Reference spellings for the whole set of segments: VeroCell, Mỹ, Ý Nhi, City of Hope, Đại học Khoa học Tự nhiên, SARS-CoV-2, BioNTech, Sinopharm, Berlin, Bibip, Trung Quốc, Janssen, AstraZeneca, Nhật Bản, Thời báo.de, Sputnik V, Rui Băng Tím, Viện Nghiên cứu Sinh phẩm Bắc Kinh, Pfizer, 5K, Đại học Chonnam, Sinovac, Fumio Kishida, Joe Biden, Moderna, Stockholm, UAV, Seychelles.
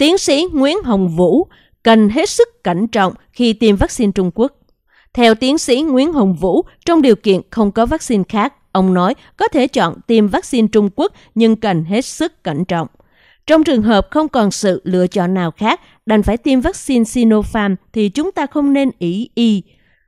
Tiến sĩ Nguyễn Hồng Vũ cần hết sức cẩn trọng khi tiêm vaccine Trung Quốc. Theo tiến sĩ Nguyễn Hồng Vũ, trong điều kiện không có vaccine khác, ông nói có thể chọn tiêm vaccine Trung Quốc nhưng cần hết sức cẩn trọng. Trong trường hợp không còn sự lựa chọn nào khác, đành phải tiêm vaccine Sinopharm thì chúng ta không nên ỷ y.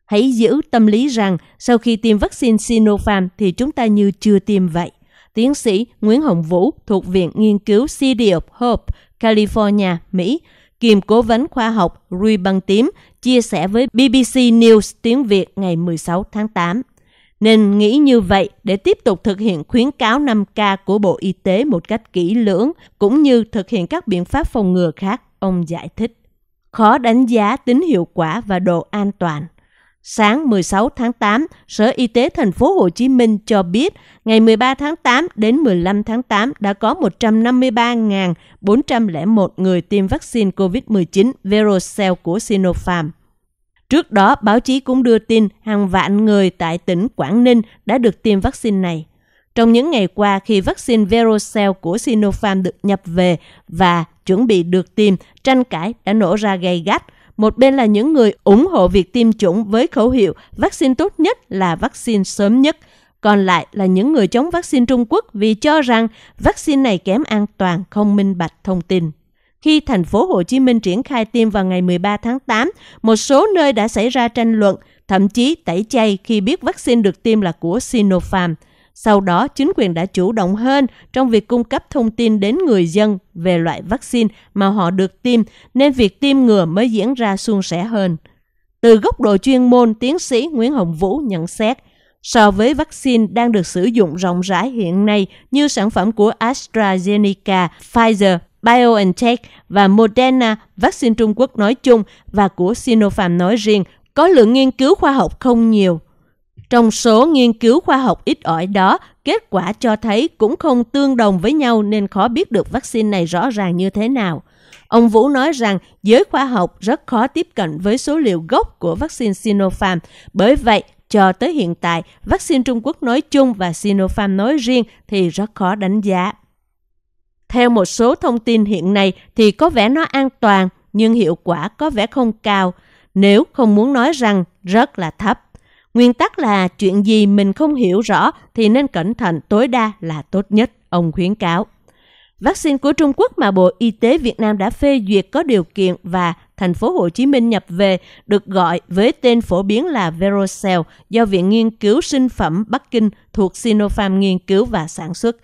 Hãy giữ tâm lý rằng sau khi tiêm vaccine Sinopharm thì chúng ta như chưa tiêm vậy. Tiến sĩ Nguyễn Hồng Vũ thuộc Viện Nghiên cứu City of Hope, California, Mỹ, kiêm cố vấn khoa học Rui Băng Tím, chia sẻ với BBC News tiếng Việt ngày 16 tháng 8. Nên nghĩ như vậy để tiếp tục thực hiện khuyến cáo 5K của Bộ Y tế một cách kỹ lưỡng, cũng như thực hiện các biện pháp phòng ngừa khác, ông giải thích. Khó đánh giá tính hiệu quả và độ an toàn. Sáng 16 tháng 8, Sở Y tế thành phố Hồ Chí Minh cho biết ngày 13 tháng 8 đến 15 tháng 8 đã có 153.401 người tiêm vaccine COVID-19 VeroCell của Sinopharm. Trước đó, báo chí cũng đưa tin hàng vạn người tại tỉnh Quảng Ninh đã được tiêm vaccine này. Trong những ngày qua, khi vaccine VeroCell của Sinopharm được nhập về và chuẩn bị được tiêm, tranh cãi đã nổ ra gay gắt. Một bên là những người ủng hộ việc tiêm chủng với khẩu hiệu vaccine tốt nhất là vaccine sớm nhất. Còn lại là những người chống vaccine Trung Quốc vì cho rằng vaccine này kém an toàn, không minh bạch thông tin. Khi thành phố Hồ Chí Minh triển khai tiêm vào ngày 13 tháng 8, một số nơi đã xảy ra tranh luận, thậm chí tẩy chay khi biết vaccine được tiêm là của Sinopharm. Sau đó, chính quyền đã chủ động hơn trong việc cung cấp thông tin đến người dân về loại vaccine mà họ được tiêm, nên việc tiêm ngừa mới diễn ra suôn sẻ hơn. Từ góc độ chuyên môn, tiến sĩ Nguyễn Hồng Vũ nhận xét, so với vaccine đang được sử dụng rộng rãi hiện nay như sản phẩm của AstraZeneca, Pfizer, BioNTech và Moderna, vaccine Trung Quốc nói chung và của Sinopharm nói riêng, có lượng nghiên cứu khoa học không nhiều. Trong số nghiên cứu khoa học ít ỏi đó, kết quả cho thấy cũng không tương đồng với nhau nên khó biết được vaccine này rõ ràng như thế nào. Ông Vũ nói rằng giới khoa học rất khó tiếp cận với số liệu gốc của vaccine Sinopharm. Bởi vậy, cho tới hiện tại, vaccine Trung Quốc nói chung và Sinopharm nói riêng thì rất khó đánh giá. Theo một số thông tin hiện nay thì có vẻ nó an toàn nhưng hiệu quả có vẻ không cao, nếu không muốn nói rằng rất là thấp. Nguyên tắc là chuyện gì mình không hiểu rõ thì nên cẩn thận tối đa là tốt nhất, ông khuyến cáo. Vaccine của Trung Quốc mà Bộ Y tế Việt Nam đã phê duyệt có điều kiện và thành phố Hồ Chí Minh nhập về được gọi với tên phổ biến là VeroCell do Viện Nghiên cứu Sinh phẩm Bắc Kinh thuộc Sinopharm nghiên cứu và sản xuất.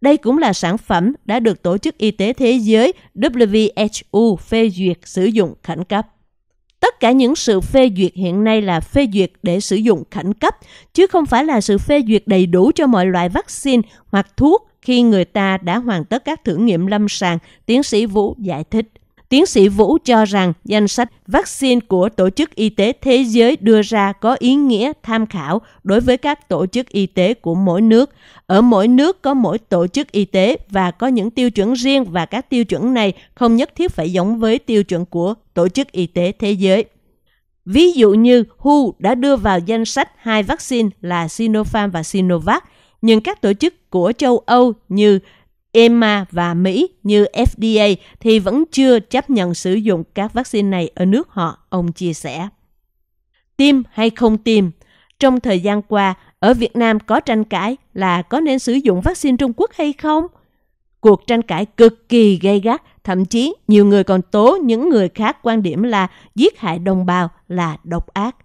Đây cũng là sản phẩm đã được Tổ chức Y tế Thế giới WHO phê duyệt sử dụng khẩn cấp. Tất cả những sự phê duyệt hiện nay là phê duyệt để sử dụng khẩn cấp, chứ không phải là sự phê duyệt đầy đủ cho mọi loại vaccine hoặc thuốc khi người ta đã hoàn tất các thử nghiệm lâm sàng, tiến sĩ Vũ giải thích. Tiến sĩ Vũ cho rằng danh sách vaccine của Tổ chức Y tế Thế giới đưa ra có ý nghĩa tham khảo đối với các tổ chức y tế của mỗi nước. Ở mỗi nước có mỗi tổ chức y tế và có những tiêu chuẩn riêng và các tiêu chuẩn này không nhất thiết phải giống với tiêu chuẩn của Tổ chức Y tế Thế giới. Ví dụ như WHO đã đưa vào danh sách hai vaccine là Sinopharm và Sinovac, nhưng các tổ chức của châu Âu như Emma và Mỹ như FDA thì vẫn chưa chấp nhận sử dụng các vaccine này ở nước họ, ông chia sẻ. Tiêm hay không tiêm? Trong thời gian qua, ở Việt Nam có tranh cãi là có nên sử dụng vaccine Trung Quốc hay không? Cuộc tranh cãi cực kỳ gay gắt, thậm chí nhiều người còn tố những người khác quan điểm là giết hại đồng bào là độc ác.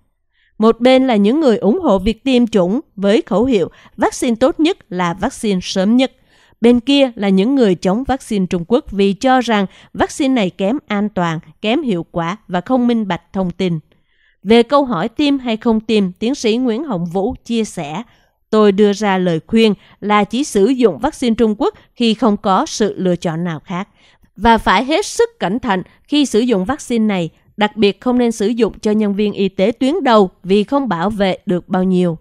Một bên là những người ủng hộ việc tiêm chủng với khẩu hiệu vaccine tốt nhất là vaccine sớm nhất. Bên kia là những người chống vaccine Trung Quốc vì cho rằng vaccine này kém an toàn, kém hiệu quả và không minh bạch thông tin. Về câu hỏi tiêm hay không tiêm, tiến sĩ Nguyễn Hồng Vũ chia sẻ, tôi đưa ra lời khuyên là chỉ sử dụng vaccine Trung Quốc khi không có sự lựa chọn nào khác. Và phải hết sức cẩn thận khi sử dụng vaccine này, đặc biệt không nên sử dụng cho nhân viên y tế tuyến đầu vì không bảo vệ được bao nhiêu.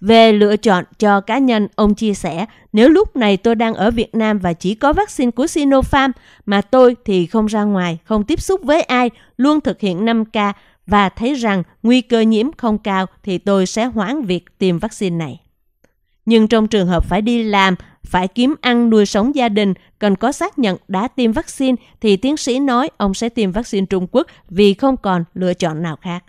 Về lựa chọn cho cá nhân, ông chia sẻ, nếu lúc này tôi đang ở Việt Nam và chỉ có vaccine của Sinopharm, mà tôi thì không ra ngoài, không tiếp xúc với ai, luôn thực hiện 5K và thấy rằng nguy cơ nhiễm không cao thì tôi sẽ hoãn việc tiêm vaccine này. Nhưng trong trường hợp phải đi làm phải kiếm ăn nuôi sống gia đình, cần có xác nhận đã tiêm vaccine thì tiến sĩ nói ông sẽ tiêm vaccine Trung Quốc vì không còn lựa chọn nào khác.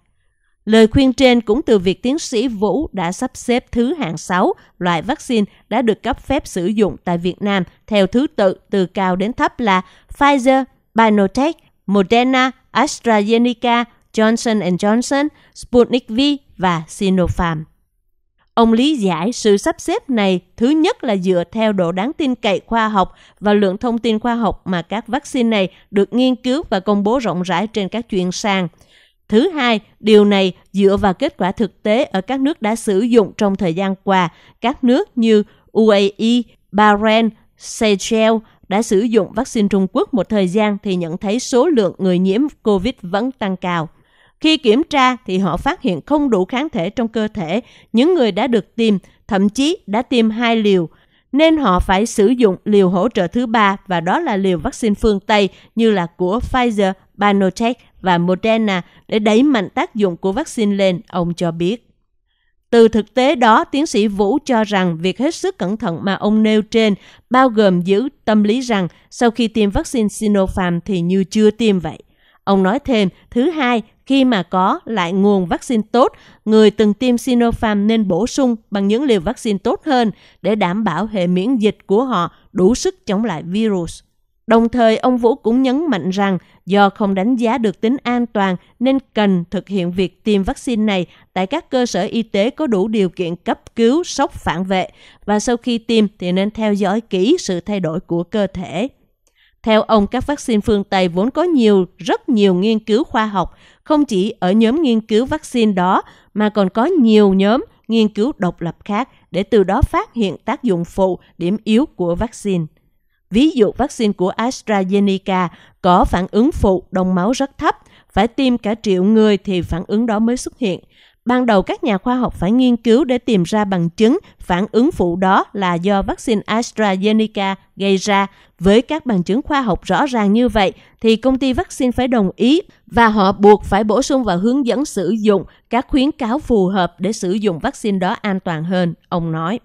Lời khuyên trên cũng từ việc tiến sĩ Vũ đã sắp xếp thứ hạng 6 loại vaccine đã được cấp phép sử dụng tại Việt Nam theo thứ tự từ cao đến thấp là Pfizer, BioNTech, Moderna, AstraZeneca, Johnson & Johnson, Sputnik V và Sinopharm. Ông lý giải sự sắp xếp này thứ nhất là dựa theo độ đáng tin cậy khoa học và lượng thông tin khoa học mà các vaccine này được nghiên cứu và công bố rộng rãi trên các chuyên sàn. Thứ hai, điều này dựa vào kết quả thực tế ở các nước đã sử dụng trong thời gian qua. Các nước như UAE, Bahrain, Seychelles đã sử dụng vaccine Trung Quốc một thời gian thì nhận thấy số lượng người nhiễm COVID vẫn tăng cao. Khi kiểm tra thì họ phát hiện không đủ kháng thể trong cơ thể những người đã được tiêm, thậm chí đã tiêm 2 liều, nên họ phải sử dụng liều hỗ trợ thứ 3 và đó là liều vaccine phương Tây như là của Pfizer, BioNTech và Moderna để đẩy mạnh tác dụng của vaccine lên, ông cho biết. Từ thực tế đó, tiến sĩ Vũ cho rằng việc hết sức cẩn thận mà ông nêu trên bao gồm giữ tâm lý rằng sau khi tiêm vaccine Sinopharm thì như chưa tiêm vậy. Ông nói thêm, thứ hai, khi mà có lại nguồn vaccine tốt, người từng tiêm Sinopharm nên bổ sung bằng những liều vaccine tốt hơn để đảm bảo hệ miễn dịch của họ đủ sức chống lại virus. Đồng thời, ông Vũ cũng nhấn mạnh rằng do không đánh giá được tính an toàn nên cần thực hiện việc tiêm vaccine này tại các cơ sở y tế có đủ điều kiện cấp cứu sốc phản vệ và sau khi tiêm thì nên theo dõi kỹ sự thay đổi của cơ thể. Theo ông, các vaccine phương Tây vốn có rất nhiều nghiên cứu khoa học, không chỉ ở nhóm nghiên cứu vaccine đó mà còn có nhiều nhóm nghiên cứu độc lập khác để từ đó phát hiện tác dụng phụ, điểm yếu của vaccine. Ví dụ, vaccine của AstraZeneca có phản ứng phụ đông máu rất thấp, phải tiêm cả triệu người thì phản ứng đó mới xuất hiện. Ban đầu các nhà khoa học phải nghiên cứu để tìm ra bằng chứng phản ứng phụ đó là do vaccine AstraZeneca gây ra. Với các bằng chứng khoa học rõ ràng như vậy thì công ty vaccine phải đồng ý và họ buộc phải bổ sung vào hướng dẫn sử dụng các khuyến cáo phù hợp để sử dụng vaccine đó an toàn hơn, ông nói.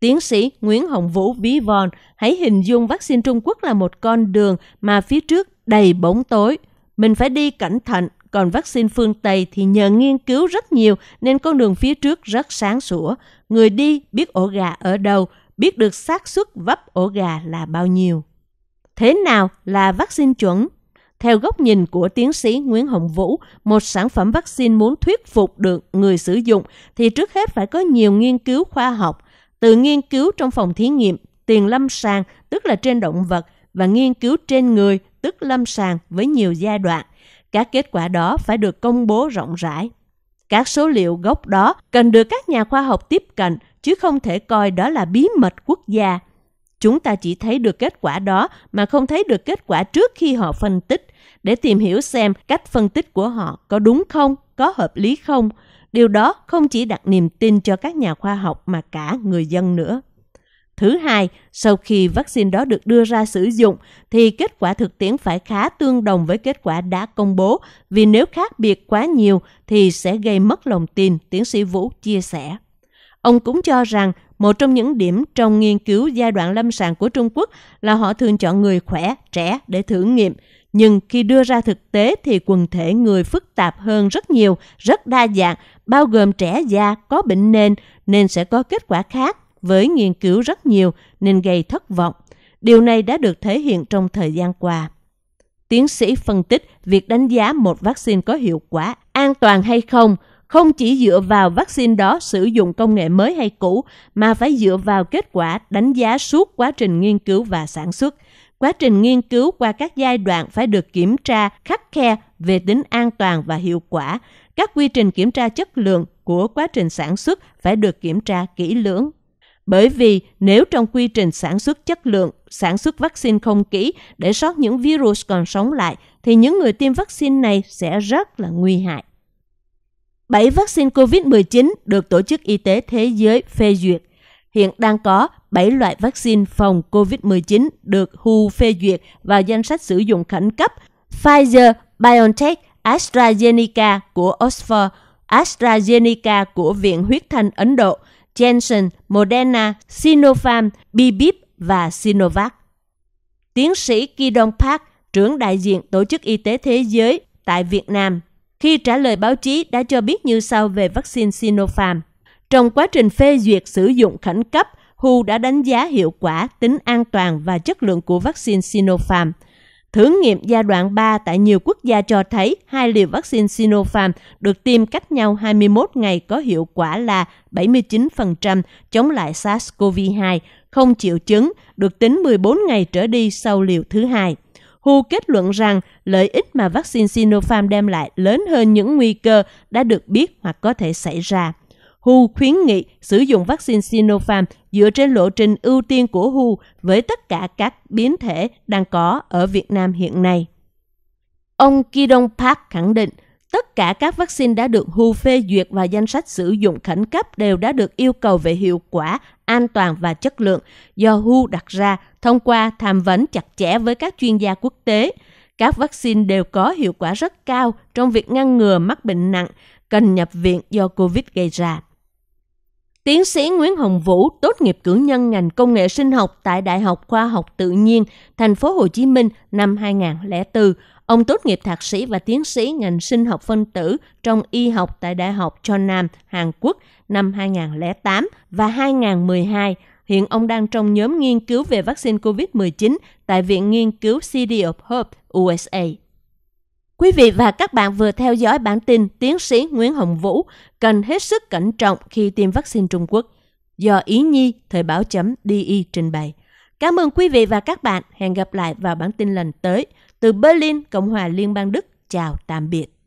Tiến sĩ Nguyễn Hồng Vũ ví von, hãy hình dung vaccine Trung Quốc là một con đường mà phía trước đầy bóng tối. Mình phải đi cẩn thận, còn vaccine phương Tây thì nhờ nghiên cứu rất nhiều nên con đường phía trước rất sáng sủa. Người đi biết ổ gà ở đâu, biết được xác suất vấp ổ gà là bao nhiêu. Thế nào là vaccine chuẩn? Theo góc nhìn của tiến sĩ Nguyễn Hồng Vũ, một sản phẩm vaccine muốn thuyết phục được người sử dụng thì trước hết phải có nhiều nghiên cứu khoa học. Từ nghiên cứu trong phòng thí nghiệm, tiền lâm sàng tức là trên động vật và nghiên cứu trên người tức lâm sàng với nhiều giai đoạn. Các kết quả đó phải được công bố rộng rãi. Các số liệu gốc đó cần được các nhà khoa học tiếp cận chứ không thể coi đó là bí mật quốc gia. Chúng ta chỉ thấy được kết quả đó mà không thấy được kết quả trước khi họ phân tích để tìm hiểu xem cách phân tích của họ có đúng không, có hợp lý không. Điều đó không chỉ đặt niềm tin cho các nhà khoa học mà cả người dân nữa. Thứ hai, sau khi vaccine đó được đưa ra sử dụng thì kết quả thực tiễn phải khá tương đồng với kết quả đã công bố, vì nếu khác biệt quá nhiều thì sẽ gây mất lòng tin, tiến sĩ Vũ chia sẻ. Ông cũng cho rằng một trong những điểm trong nghiên cứu giai đoạn lâm sàng của Trung Quốc là họ thường chọn người khỏe, trẻ để thử nghiệm. Nhưng khi đưa ra thực tế thì quần thể người phức tạp hơn rất nhiều, rất đa dạng, bao gồm trẻ già, có bệnh nền, nên sẽ có kết quả khác với nghiên cứu rất nhiều nên gây thất vọng. Điều này đã được thể hiện trong thời gian qua. Tiến sĩ phân tích việc đánh giá một vaccine có hiệu quả, an toàn hay không, không chỉ dựa vào vaccine đó sử dụng công nghệ mới hay cũ, mà phải dựa vào kết quả đánh giá suốt quá trình nghiên cứu và sản xuất. Quá trình nghiên cứu qua các giai đoạn phải được kiểm tra khắt khe về tính an toàn và hiệu quả. Các quy trình kiểm tra chất lượng của quá trình sản xuất phải được kiểm tra kỹ lưỡng. Bởi vì nếu trong quy trình sản xuất chất lượng, sản xuất vaccine không kỹ để sót những virus còn sống lại, thì những người tiêm vaccine này sẽ rất là nguy hại. 7 vaccine COVID-19 được Tổ chức Y tế Thế giới phê duyệt. Hiện đang có 7 loại vaccine phòng COVID-19 được WHO phê duyệt vào danh sách sử dụng khẩn cấp: Pfizer, BioNTech, AstraZeneca của Oxford, AstraZeneca của Viện Huyết Thanh Ấn Độ, Janssen, Moderna, Sinopharm, Bibip và Sinovac. Tiến sĩ Ki Dong Park, trưởng đại diện Tổ chức Y tế Thế giới tại Việt Nam, khi trả lời báo chí đã cho biết như sau về vaccine Sinopharm. Trong quá trình phê duyệt sử dụng khẩn cấp, WHO đã đánh giá hiệu quả, tính an toàn và chất lượng của vaccine Sinopharm. Thử nghiệm giai đoạn 3 tại nhiều quốc gia cho thấy hai liều vaccine Sinopharm được tiêm cách nhau 21 ngày có hiệu quả là 79% chống lại SARS-CoV-2, không triệu chứng, được tính 14 ngày trở đi sau liều thứ hai. WHO kết luận rằng lợi ích mà vaccine Sinopharm đem lại lớn hơn những nguy cơ đã được biết hoặc có thể xảy ra. WHO khuyến nghị sử dụng vaccine Sinopharm dựa trên lộ trình ưu tiên của WHO với tất cả các biến thể đang có ở Việt Nam hiện nay. Ông Ki Dong Park khẳng định, tất cả các vaccine đã được WHO phê duyệt và danh sách sử dụng khẩn cấp đều đã được yêu cầu về hiệu quả, an toàn và chất lượng do WHO đặt ra thông qua tham vấn chặt chẽ với các chuyên gia quốc tế. Các vaccine đều có hiệu quả rất cao trong việc ngăn ngừa mắc bệnh nặng, cần nhập viện do COVID gây ra. Tiến sĩ Nguyễn Hồng Vũ, tốt nghiệp cử nhân ngành công nghệ sinh học tại Đại học Khoa học Tự nhiên, thành phố Hồ Chí Minh năm 2004. Ông tốt nghiệp thạc sĩ và tiến sĩ ngành sinh học phân tử trong y học tại Đại học Chonnam, Hàn Quốc năm 2008 và 2012. Hiện ông đang trong nhóm nghiên cứu về vaccine COVID-19 tại Viện Nghiên cứu City of Hope, USA. Quý vị và các bạn vừa theo dõi bản tin tiến sĩ Nguyễn Hồng Vũ cần hết sức cẩn trọng khi tiêm vaccine Trung Quốc do Ý Nhi, Thời báo.de trình bày. Cảm ơn quý vị và các bạn. Hẹn gặp lại vào bản tin lần tới. Từ Berlin, Cộng hòa Liên bang Đức, chào tạm biệt.